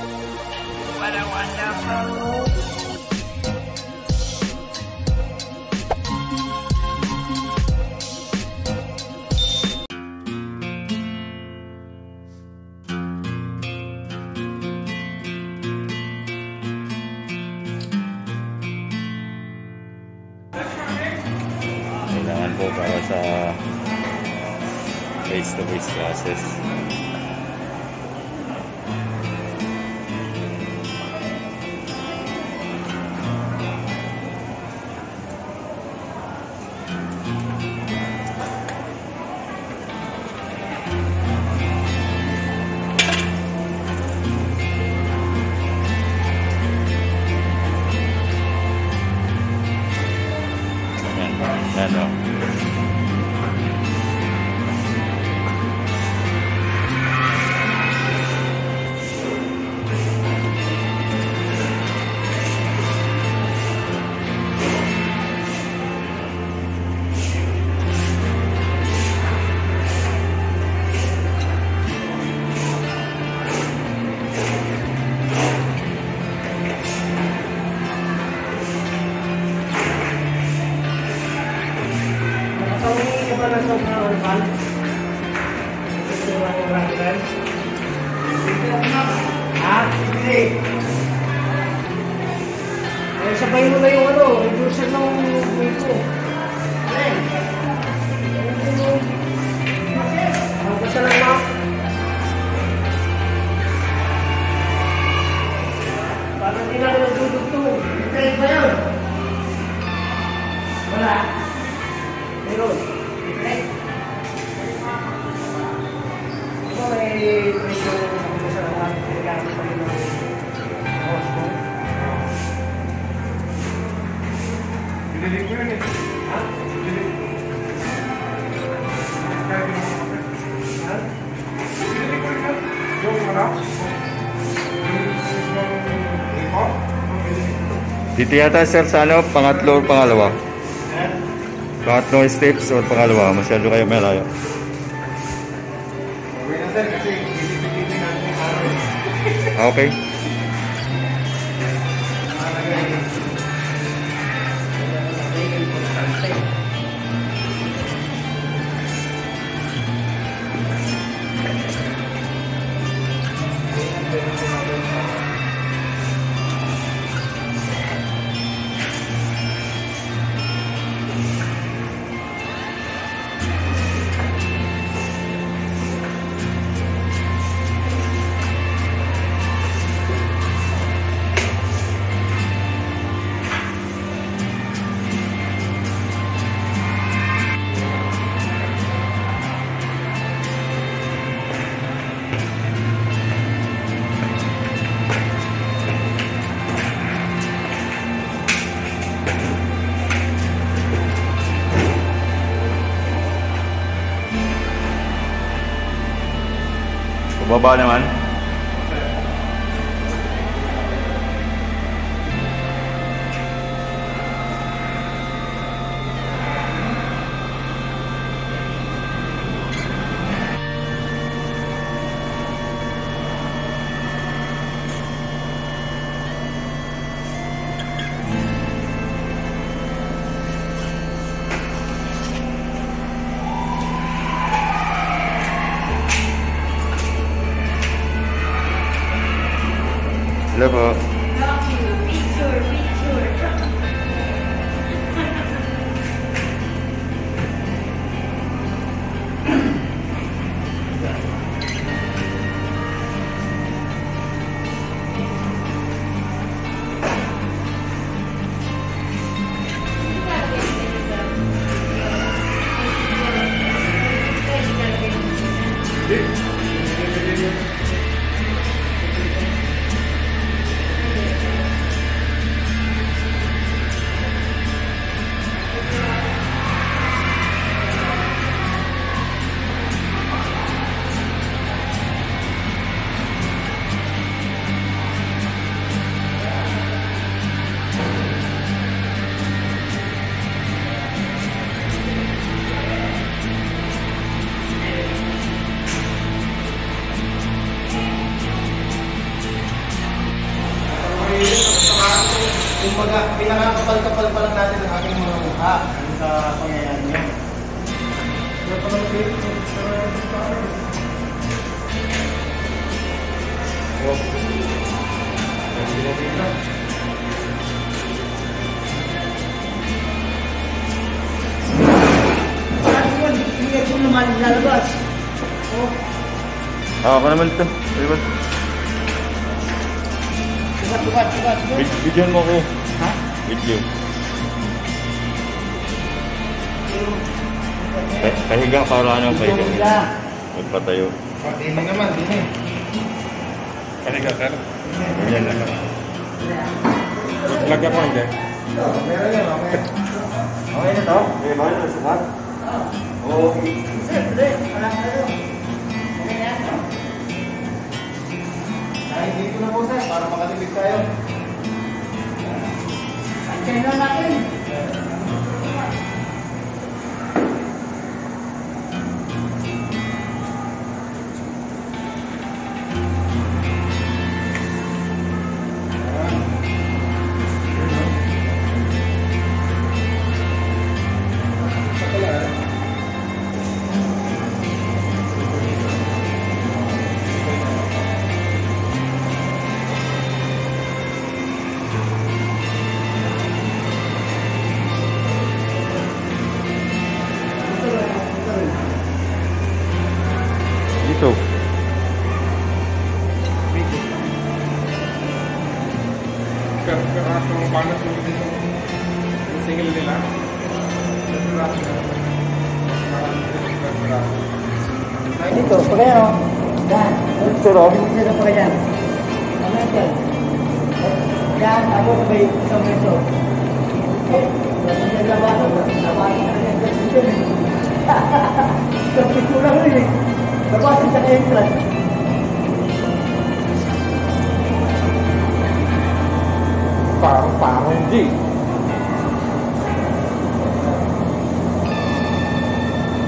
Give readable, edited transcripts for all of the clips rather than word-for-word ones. What a wonderful movie. Kailangan po para sa face-to-face classes. Sabayin mo na yung ano, reducer ng way ko. Okay. Basta lang na. Parang hindi na ako nagdudugtong. Itay ba yun? Wala. Meron. Itay. Ito may medyo basta lang na. Pinagamit pa rin ang host ko. Dito yata sir sa ano, pangatlo o pangalawa? Pangatlong steps o pangalawa? Masyado kayo malayo. Okay. Baba naman. Hello po. Love you. Picture, picture. Kumbaga, pinakakapal-kapal pa lang natin ang ating mga mukha sa pangyayari niya. Ako naman ito. Bidyan mo ko. Ha? Bidyan. Pahiga, kawalaan ang pahiga. Magpatayo. Hindi mo naman, hindi mo. Pahiga, sir? Ganyan lang. Lagyan mo hindi. Meron yan, okay. Okay na ito? May mahal na sukat? Oo. Sir, hindi. Wala ka ito. Ay, dito na po sir, para makatipid tayo. Ang channel natin. Dito. Karaso mo paano sulit yung single nila? Dito, pagkaya o. Daan. Suro? Suro pagkaya dyan. Ano ito? Daan, ako may isang meso. Naglabaso. Naglabaso na rin. Kapit ko lang rin eh. Lepasin sa entrance. Parang parang hindi.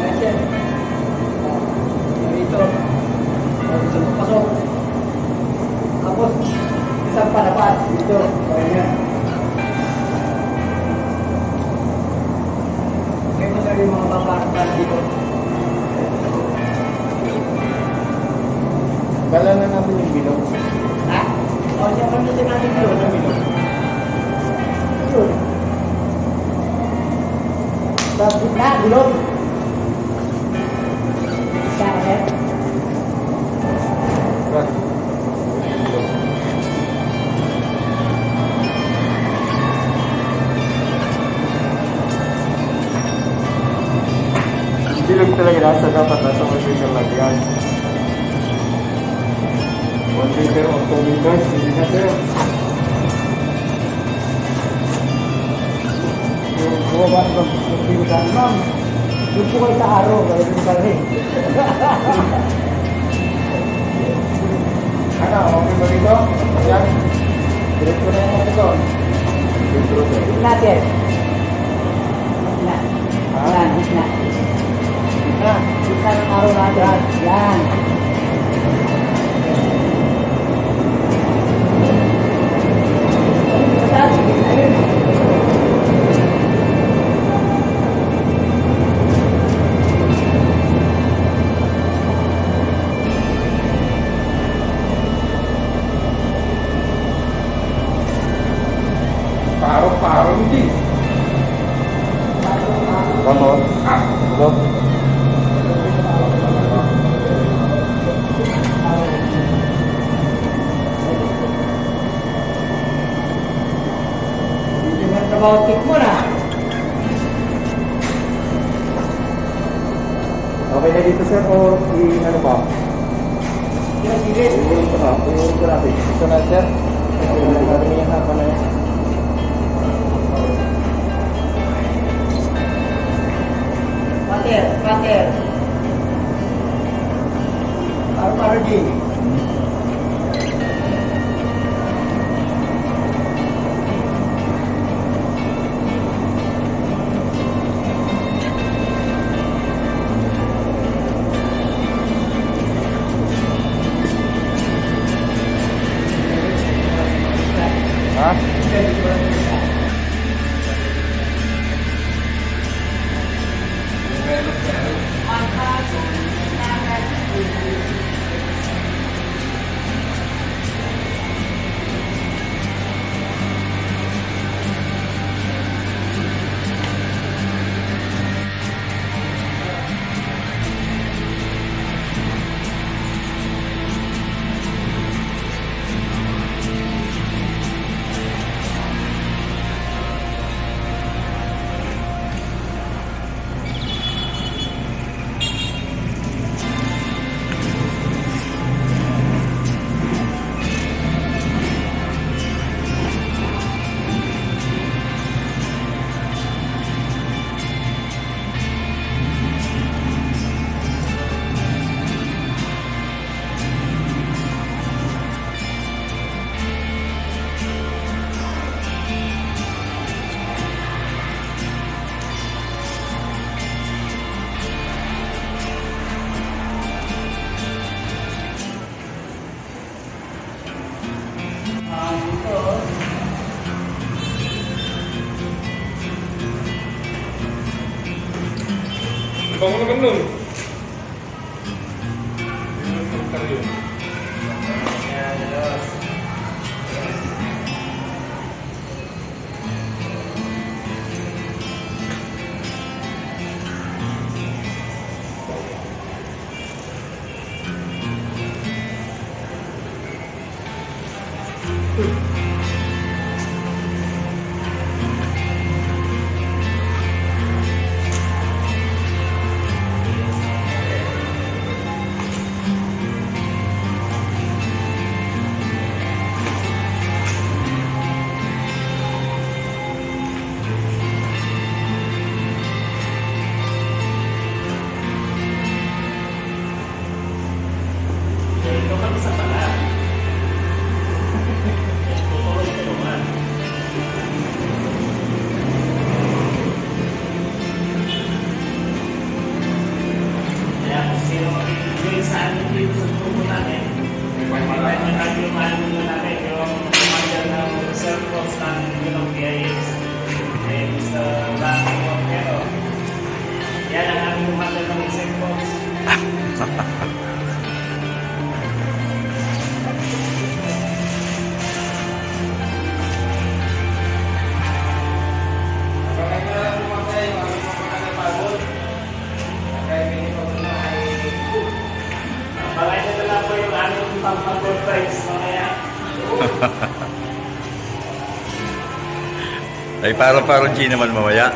Nasa. Dito. Sa pasok. Tapos, isang palabas. Dito. Ayan. Kaya masari mga papartan dito. Kala na natin yung bilog. Ha? O, siya kami siya natin bilog na bilog. Bilog. Bakit na, bilog? Bakit? Bakit? Bilog talaga nasa dapat nasa masyadong lagyan. Pero automatic hindi na tayo. Yung buwa ba ng pintan ma'am? Yung po kayo sa araw, kaya yung kami. Ano, okay ba dito? Ayan. Direct ko na yung dito. Hit natin. Hit na. Ayan, hit na. Hit na. Hit na ng araw natin. Ayan. Bautik mo na. Okay na dito sir o ano ba? Kinasigit. Uwin ko na. Uwin ko natin. Ito na sir. Narin yung hapa na yan. Pater. Pater. Arpardi. Huh? magam nun. Ay, parang G naman mamaya.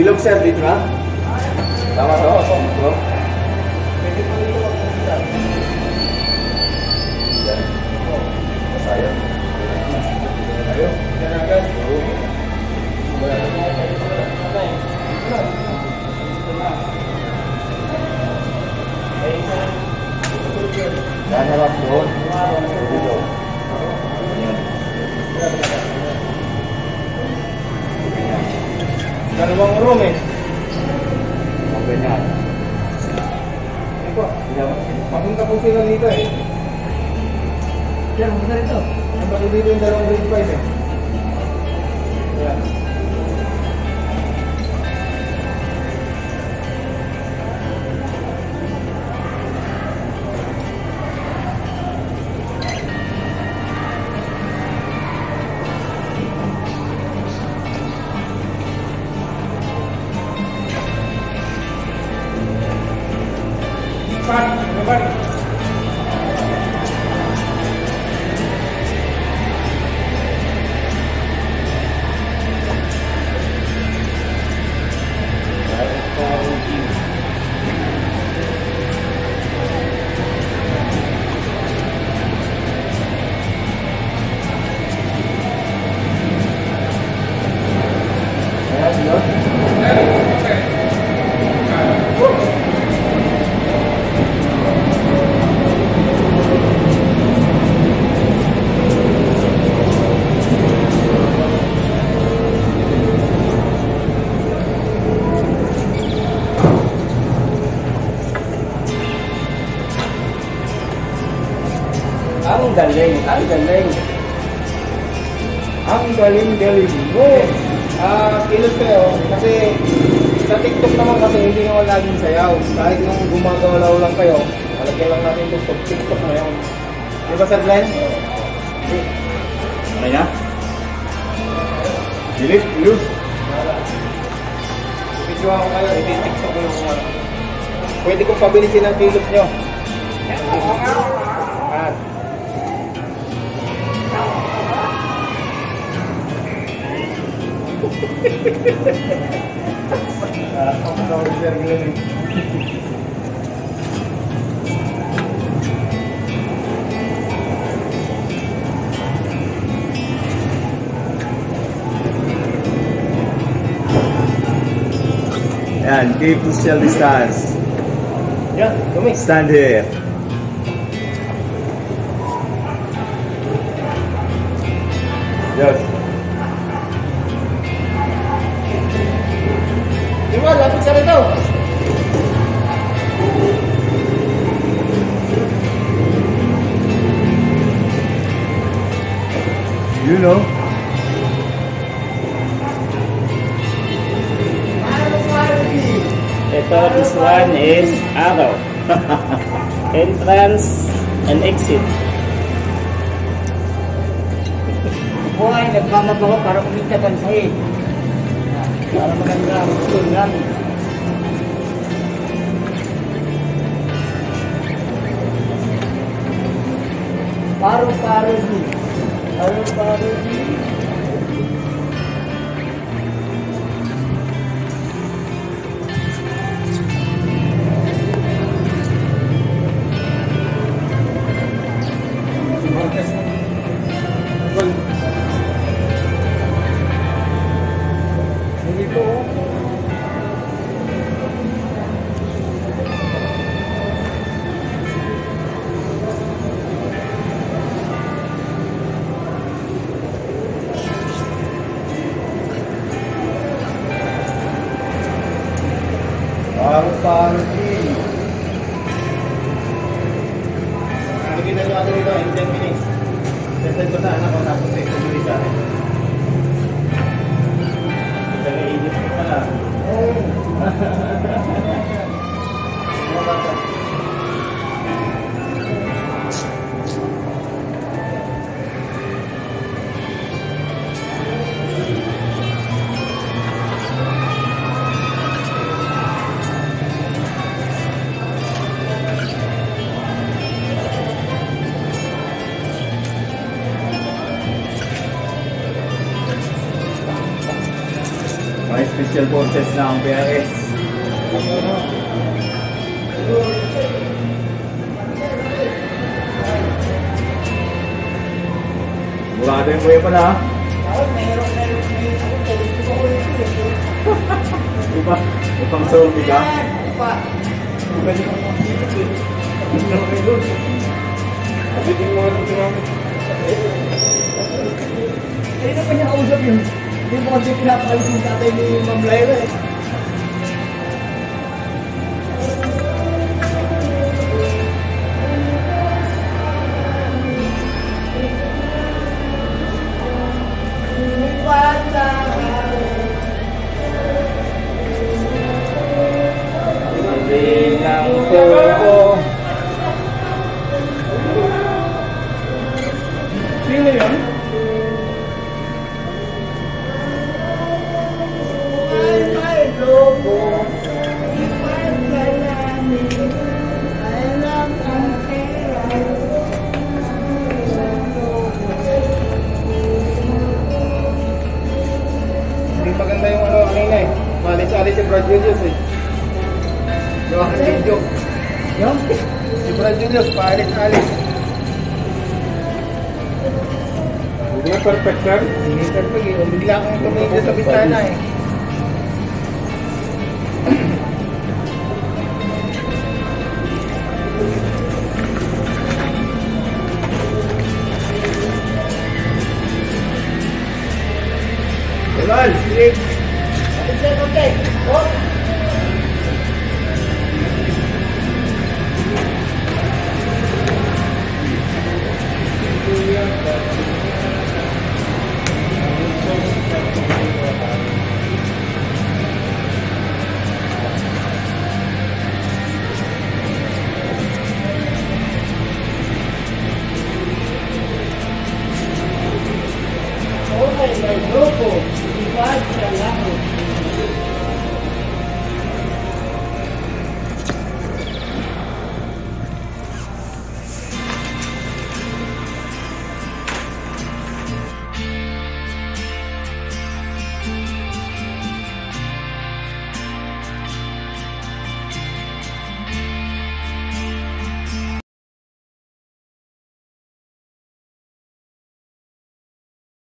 Bilog sir dito na? Tama to? Opo, bro. Pwede po dito magpunta. Yan. Opo. Masaya. Tayo. Yan agad. Oo. Wala na tayo. Wala na. Dito na. Ay, isa. Yan harap doon. Dito. Yan. Dalawang room eh. Maganyan. Ayun po. Mapunta po sila dito eh. Yan, mapunta rito. Mapunta dito yung dalawang grade 5 eh. Ayan. Ang galing-galing mo. kilos kayo kasi sa TikTok naman kasi hindi naman laging sayaw. Kahit nung gumagalaw lang kayo, malagyan lang natin yung TikTok na yun. Di ba, Sir Glenn? Ano na? Bilis, bilis. Ipidyo ako kayo, iti-tiktok ko yung mga. Pwede kong pabilisin ang kilos nyo. At and keep the social distance. Yeah, come stand here. Yes. Diba, lapit ka rin daw. You know. Ito, this one is arrow. Entrance and exit. Buhay, nagkamag ako para kumita kan sa'yo. Para maganda ang school namin. Paro-parody. Paro-parody. Special forces ng PRS. Murado yung buhay pala ha? Diba? Upang zombie ka? Kaya na pa niya kausap yun. Hindi mo kasi pinapalisin sa atin ni Ma'am Lyra eh. Hindi perfect, sir. Hindi perfect. Bigla akong tumingin sa bitana eh.